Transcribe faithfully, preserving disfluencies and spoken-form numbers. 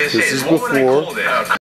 This is before.